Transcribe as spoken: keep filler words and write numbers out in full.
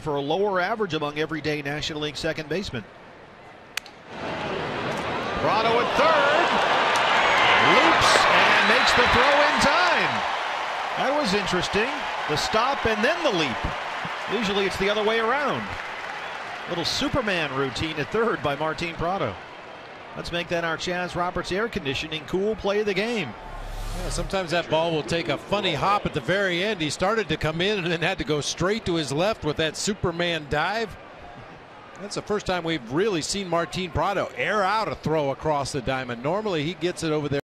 For a lower average among everyday National League second baseman. Prado at third, loops and makes the throw in time. That was interesting, the stop and then the leap. Usually it's the other way around. Little Superman routine at third by Martin Prado. Let's make that our Chaz Roberts air conditioning cool play of the game. Yeah, sometimes that ball will take a funny hop at the very end. He started to come in and then had to go straight to his left with that Superman dive. That's the first time we've really seen Martin Prado air out a throw across the diamond. Normally he gets it over there.